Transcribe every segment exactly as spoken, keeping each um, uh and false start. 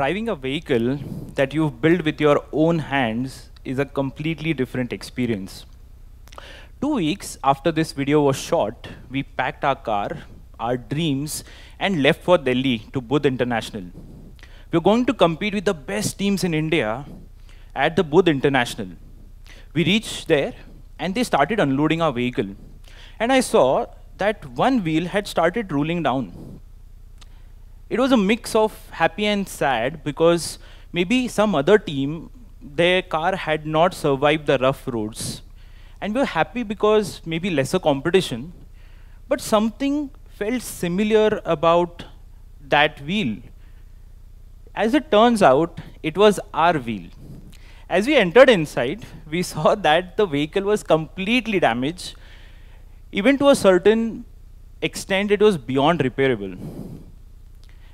driving a vehicle that you've built with your own hands is a completely different experience. Two weeks after this video was shot, we packed our car, our dreams, and left for Delhi to Buddh International. We're going to compete with the best teams in India at the Buddh International. We reached there, and they started unloading our vehicle. And I saw that one wheel had started rolling down. It was a mix of happy and sad, because maybe some other team, their car had not survived the rough roads. And we were happy because maybe lesser competition, but something felt similar about that wheel. As it turns out, it was our wheel. As we entered inside, we saw that the vehicle was completely damaged. Even to a certain extent, it was beyond repairable.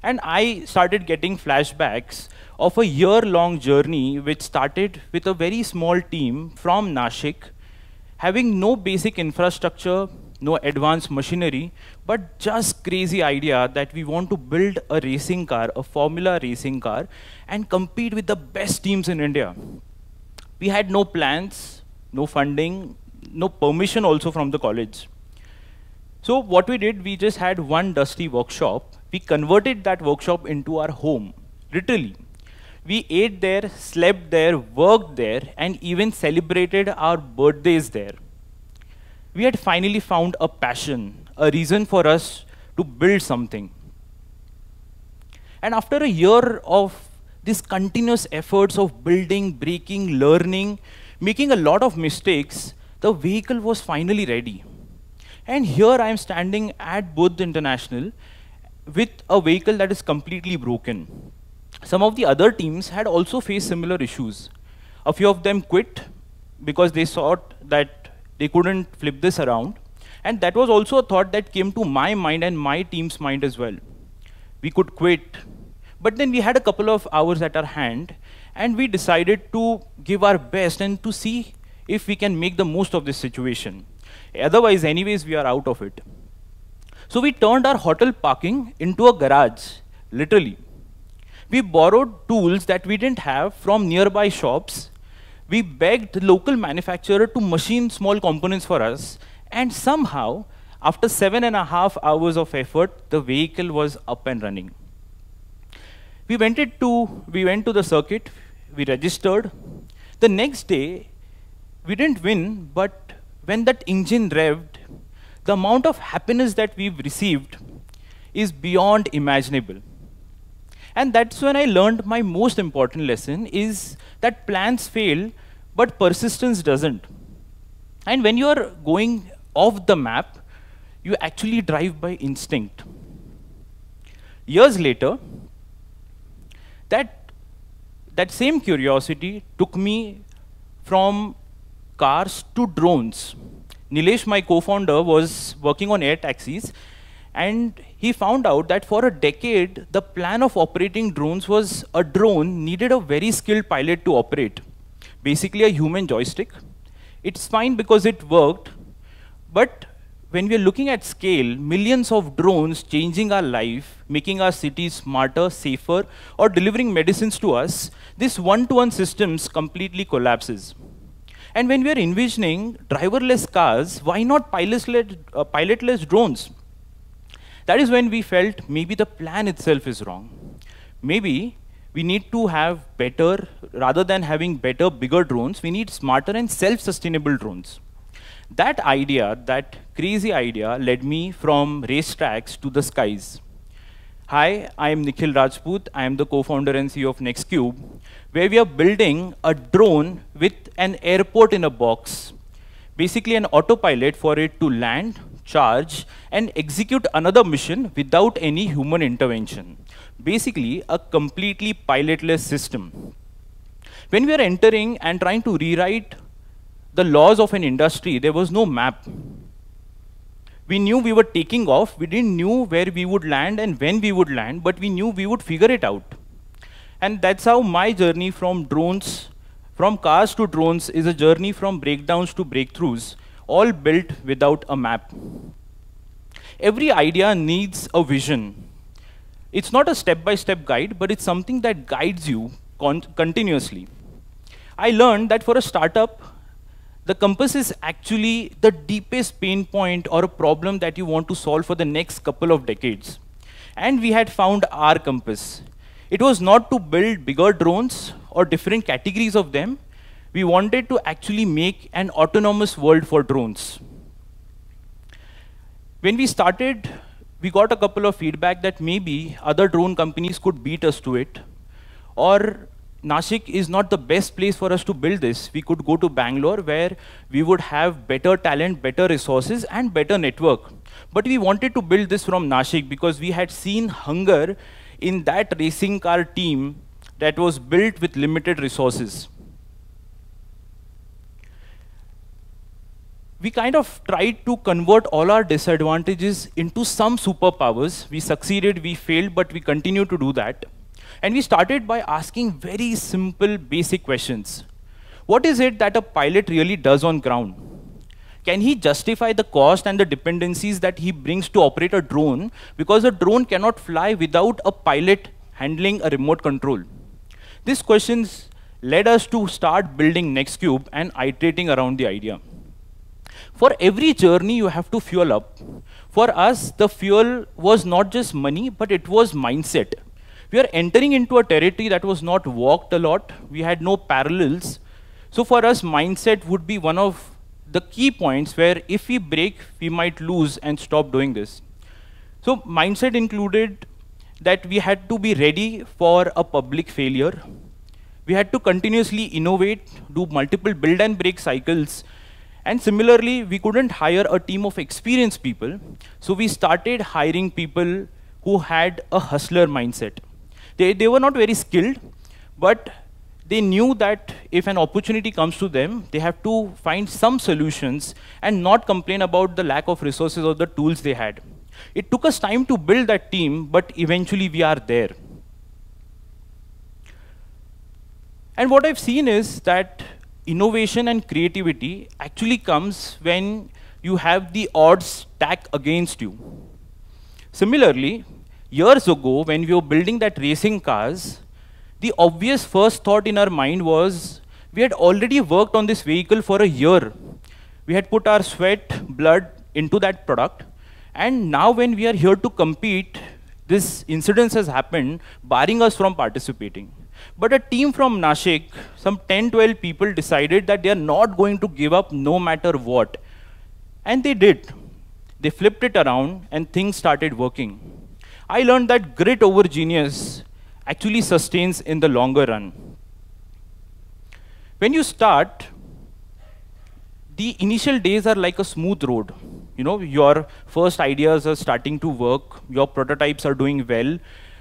And I started getting flashbacks of a year-long journey which started with a very small team from Nashik, having no basic infrastructure, no advanced machinery, but just crazy idea that we want to build a racing car, a formula racing car, and compete with the best teams in India. We had no plans, no funding, no permission also from the college. So what we did, we just had one dusty workshop. We converted that workshop into our home, literally. We ate there, slept there, worked there, and even celebrated our birthdays there. We had finally found a passion, a reason for us to build something. And after a year of these continuous efforts of building, breaking, learning, making a lot of mistakes, the vehicle was finally ready. And here I am standing at Buddh International with a vehicle that is completely broken. Some of the other teams had also faced similar issues. A few of them quit because they thought that they couldn't flip this around. And that was also a thought that came to my mind and my team's mind as well. We could quit. But then we had a couple of hours at our hand, and we decided to give our best and to see if we can make the most of this situation. Otherwise, anyways, we are out of it. So we turned our hotel parking into a garage, literally. We borrowed tools that we didn't have from nearby shops. We begged the local manufacturer to machine small components for us. And somehow, after seven and a half hours of effort, the vehicle was up and running. We went it to, we went to the circuit. We registered. The next day, we didn't win. But when that engine revved, the amount of happiness that we've received is beyond imaginable. And that's when I learned my most important lesson, is that plans fail, but persistence doesn't. And when you're going off the map, you actually drive by instinct. Years later, that, that same curiosity took me from cars to drones. Nilesh, my co-founder, was working on air taxis. And he found out that for a decade, the plan of operating drones was a drone needed a very skilled pilot to operate. Basically a human joystick. It's fine because it worked. But when we're looking at scale, millions of drones changing our life, making our cities smarter, safer, or delivering medicines to us, this one-to-one systems completely collapses. And when we're envisioning driverless cars, why not pilotless, uh, pilotless drones? That is when we felt maybe the plan itself is wrong. Maybe we need to have better, rather than having better, bigger drones, we need smarter and self-sustainable drones. That idea, that crazy idea, led me from racetracks to the skies. Hi, I am Nikhil Rajput. I am the co-founder and C E O of NxtQube, where we are building a drone with an airport in a box, basically an autopilot for it to land, charge, and execute another mission without any human intervention. Basically, a completely pilotless system. When we were entering and trying to rewrite the laws of an industry, there was no map. We knew we were taking off. We didn't know where we would land and when we would land, but we knew we would figure it out. And that's how my journey from drones, from cars to drones, is a journey from breakdowns to breakthroughs, all built without a map. Every idea needs a vision. It's not a step-by-step guide, but it's something that guides you con continuously. I learned that for a startup, the compass is actually the deepest pain point or a problem that you want to solve for the next couple of decades. And we had found our compass. It was not to build bigger drones or different categories of them. We wanted to actually make an autonomous world for drones. When we started, we got a couple of feedback that maybe other drone companies could beat us to it, or Nashik is not the best place for us to build this. We could go to Bangalore where we would have better talent, better resources, and better network. But we wanted to build this from Nashik because we had seen hunger in that racing car team that was built with limited resources. We kind of tried to convert all our disadvantages into some superpowers. We succeeded, we failed, but we continue to do that. And we started by asking very simple, basic questions. What is it that a pilot really does on ground? Can he justify the cost and the dependencies that he brings to operate a drone? Because a drone cannot fly without a pilot handling a remote control. These questions led us to start building NxtQube and iterating around the idea. For every journey, you have to fuel up. For us, the fuel was not just money, but it was mindset. We are entering into a territory that was not walked a lot. We had no parallels. So for us, mindset would be one of the key points where if we break, we might lose and stop doing this. So mindset included that we had to be ready for a public failure. We had to continuously innovate, do multiple build and break cycles. And similarly, we couldn't hire a team of experienced people. So we started hiring people who had a hustler mindset. They, they were not very skilled, but they knew that if an opportunity comes to them, they have to find some solutions and not complain about the lack of resources or the tools they had. It took us time to build that team, but eventually we are there. And what I've seen is that innovation and creativity actually comes when you have the odds stacked against you. Similarly, years ago, when we were building that racing cars, the obvious first thought in our mind was, we had already worked on this vehicle for a year. We had put our sweat, blood into that product. And now when we are here to compete, this incident has happened, barring us from participating. But a team from Nashik, some ten, twelve people decided that they are not going to give up no matter what. And they did. They flipped it around and things started working. I learned that grit over genius actually sustains in the longer run. When you start, the initial days are like a smooth road. You know, your first ideas are starting to work, your prototypes are doing well,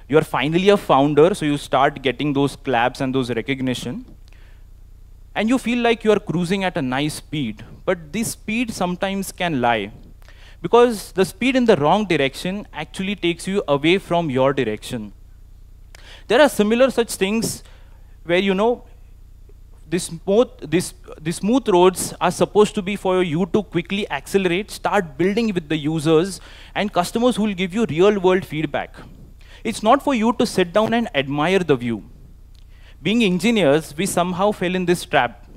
you're finally a founder, so you start getting those claps and those recognition. And you feel like you're cruising at a nice speed, but this speed sometimes can lie. Because the speed in the wrong direction actually takes you away from your direction. There are similar such things where, you know, the smooth, this, the smooth roads are supposed to be for you to quickly accelerate, start building with the users and customers who will give you real-world feedback. It's not for you to sit down and admire the view. Being engineers, we somehow fell in this trap.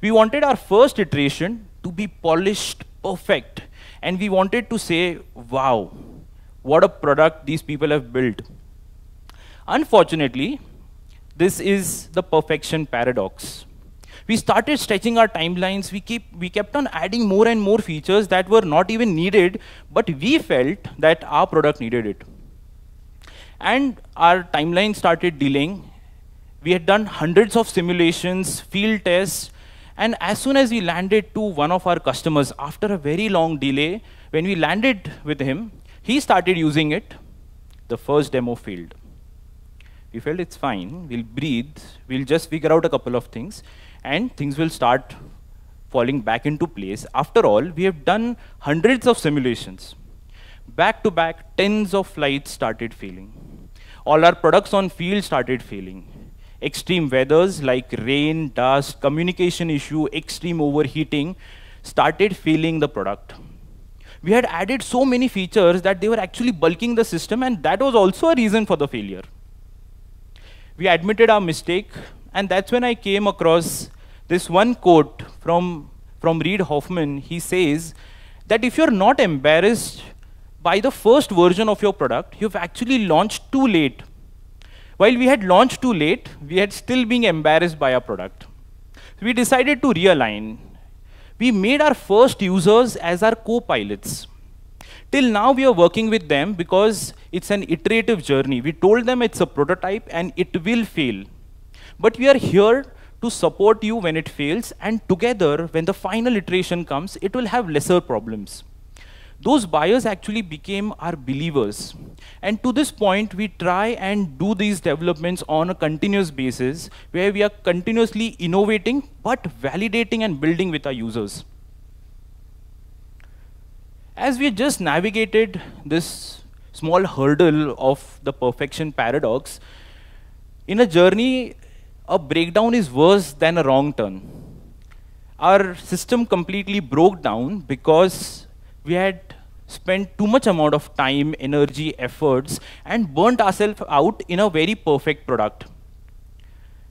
We wanted our first iteration to be polished, perfect. And we wanted to say, wow, what a product these people have built. Unfortunately, this is the perfection paradox. We started stretching our timelines. We, keep, we kept on adding more and more features that were not even needed, but we felt that our product needed it. And our timeline started delaying. We had done hundreds of simulations, field tests, and as soon as we landed to one of our customers, after a very long delay, when we landed with him, he started using it. The first demo failed. We felt it's fine, we'll breathe, we'll just figure out a couple of things, and things will start falling back into place. After all, we have done hundreds of simulations. Back to back, tens of flights started failing. All our products on field started failing. Extreme weathers like rain, dust, communication issue, extreme overheating started failing the product. we had added so many features that they were actually bulking the system, and that was also a reason for the failure. We admitted our mistake, and that's when I came across this one quote from, from Reid Hoffman. He says that if you're not embarrassed by the first version of your product, you've actually launched too late. While we had launched too late, we had still been embarrassed by our product. So we decided to realign. We made our first users as our co-pilots. Till now, we are working with them because it's an iterative journey. We told them it's a prototype and it will fail. But we are here to support you when it fails, and together, when the final iteration comes, it will have lesser problems. Those buyers actually became our believers. And to this point, we try and do these developments on a continuous basis, where we are continuously innovating, but validating and building with our users. As we just navigated this small hurdle of the perfection paradox, in a journey, a breakdown is worse than a wrong turn. Our system completely broke down because we had spent too much amount of time, energy, efforts, and burnt ourselves out in a very perfect product.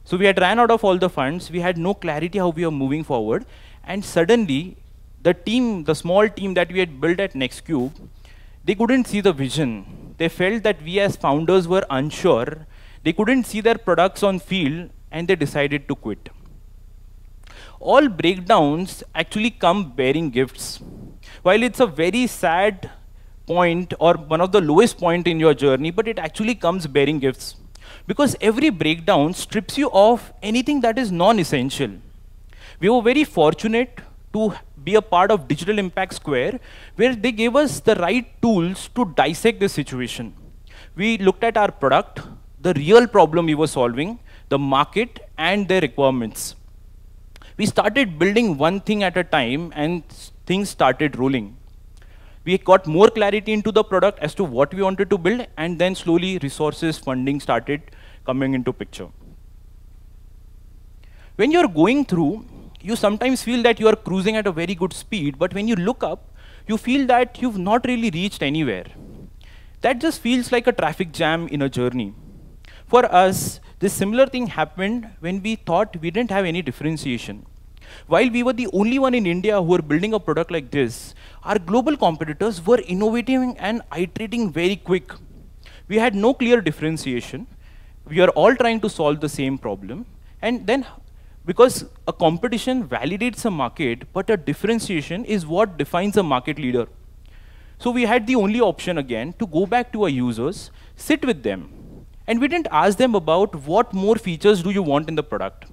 So we had ran out of all the funds, we had no clarity how we were moving forward, and suddenly the team, the small team that we had built at NxtQube, they couldn't see the vision. They felt that we as founders were unsure, they couldn't see their products on field, and they decided to quit. All breakdowns actually come bearing gifts. While it's a very sad point or one of the lowest point in your journey, but it actually comes bearing gifts. Because every breakdown strips you of anything that is non-essential. We were very fortunate to be a part of Digital Impact Square, where they gave us the right tools to dissect this situation. We looked at our product, the real problem we were solving, the market, and their requirements. We started building one thing at a time, and things started rolling. We got more clarity into the product as to what we wanted to build, and then slowly resources, funding started coming into picture. When you're going through, you sometimes feel that you are cruising at a very good speed, but when you look up, you feel that you've not really reached anywhere. That just feels like a traffic jam in a journey. For us, this similar thing happened when we thought we didn't have any differentiation. While we were the only one in India who were building a product like this, our global competitors were innovating and iterating very quick. We had no clear differentiation. We are all trying to solve the same problem. And then, because a competition validates a market, but a differentiation is what defines a market leader. So we had the only option again to go back to our users, sit with them. And we didn't ask them about what more features do you want in the product.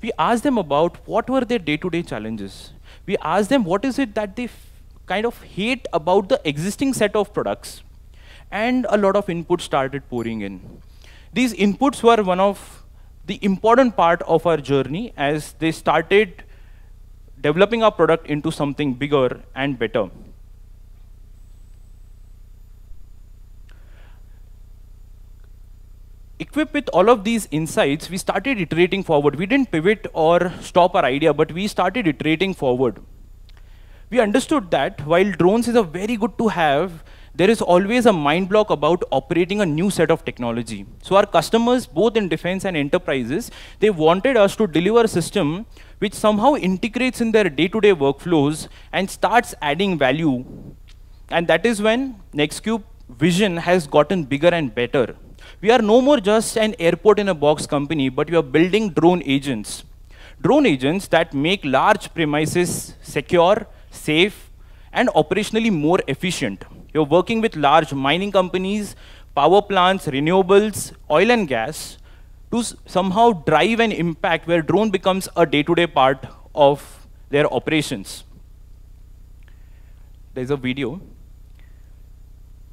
We asked them about what were their day-to-day challenges. We asked them what is it that they kind of hate about the existing set of products. And a lot of input started pouring in. These inputs were one of the important part of our journey as they started developing our product into something bigger and better. Equipped with all of these insights, we started iterating forward. We didn't pivot or stop our idea, but we started iterating forward. We understood that while drones is a very good to have, there is always a mind block about operating a new set of technology. So our customers, both in defense and enterprises, they wanted us to deliver a system which somehow integrates in their day-to-day workflows and starts adding value. And that is when NxtQube vision has gotten bigger and better. We are no more just an airport in a box company, but we are building drone agents. Drone agents that make large premises secure, safe, and operationally more efficient. You're working with large mining companies, power plants, renewables, oil and gas, to somehow drive an impact where drone becomes a day-to-day part of their operations. There's a video.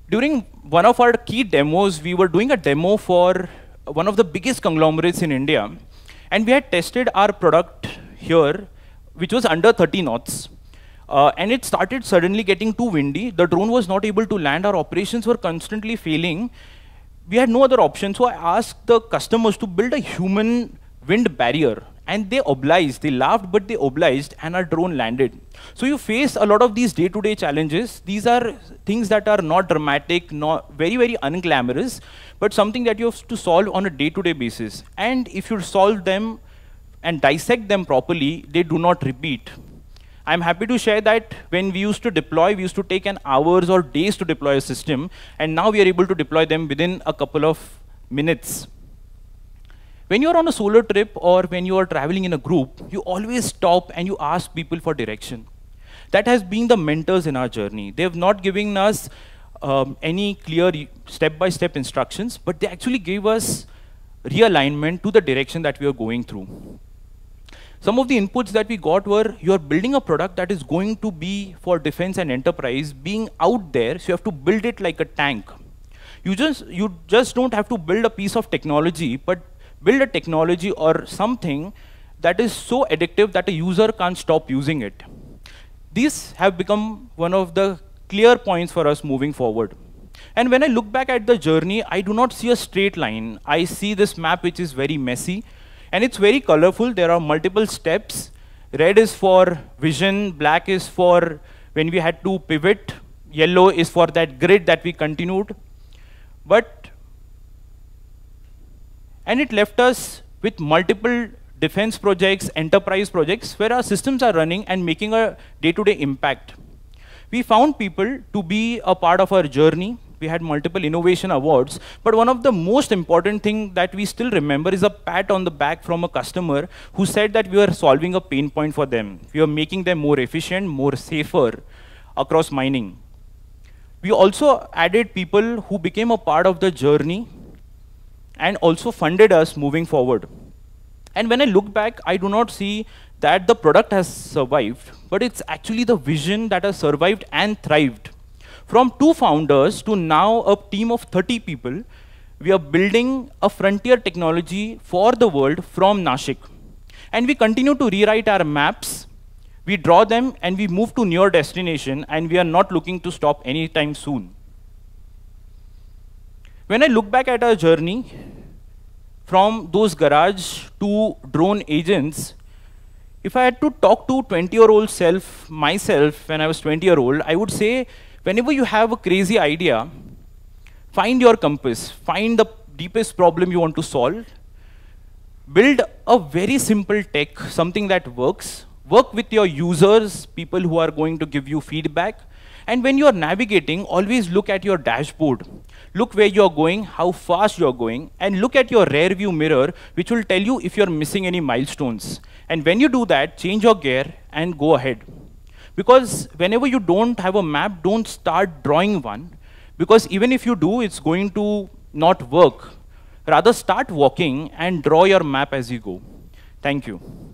During one of our key demos, we were doing a demo for one of the biggest conglomerates in India. And we had tested our product here, which was under thirty knots. Uh, and it started suddenly getting too windy. The drone was not able to land. Our operations were constantly failing. We had no other option. So I asked the customers to build a human wind barrier And they obliged, they laughed, but they obliged, and our drone landed. So you face a lot of these day-to-day challenges. These are things that are not dramatic, not very, very unglamorous, but something that you have to solve on a day-to-day basis. And if you solve them and dissect them properly, they do not repeat. I'm happy to share that when we used to deploy, we used to take an hours or days to deploy a system, and now we are able to deploy them within a couple of minutes. When you're on a solo trip or when you are traveling in a group, you always stop and you ask people for direction. That has been the mentors in our journey. They have not given us um, any clear step-by-step instructions, but they actually gave us realignment to the direction that we are going through. Some of the inputs that we got were, you are building a product that is going to be for defense and enterprise being out there, so you have to build it like a tank. You just, you just don't have to build a piece of technology, but build a technology or something that is so addictive that a user can't stop using it. These have become one of the clear points for us moving forward. And when I look back at the journey, I do not see a straight line. I see this map which is very messy, and it's very colorful. There are multiple steps. Red is for vision, black is for when we had to pivot, yellow is for that grid that we continued. But And it left us with multiple defense projects, enterprise projects, where our systems are running and making a day-to-day impact. We found people to be a part of our journey. We had multiple innovation awards. But one of the most important thing that we still remember is a pat on the back from a customer who said that we were solving a pain point for them. We were making them more efficient, more safer across mining. We also added people who became a part of the journey and also funded us moving forward. And when I look back, I do not see that the product has survived, but it's actually the vision that has survived and thrived. From two founders to now a team of thirty people, we are building a frontier technology for the world from Nashik. And we continue to rewrite our maps, we draw them, and we move to near destination, and we are not looking to stop anytime soon. When I look back at our journey, from those garage to drone agents, if I had to talk to twenty-year-old self, myself, when I was twenty-year-old, I would say, whenever you have a crazy idea, find your compass, find the deepest problem you want to solve, build a very simple tech, something that works, work with your users, people who are going to give you feedback, and when you are navigating, always look at your dashboard. Look where you are going, how fast you are going, and look at your rear view mirror, which will tell you if you are missing any milestones. And when you do that, change your gear and go ahead. Because whenever you don't have a map, don't start drawing one. Because even if you do, it's going to not work. Rather, start walking and draw your map as you go. Thank you.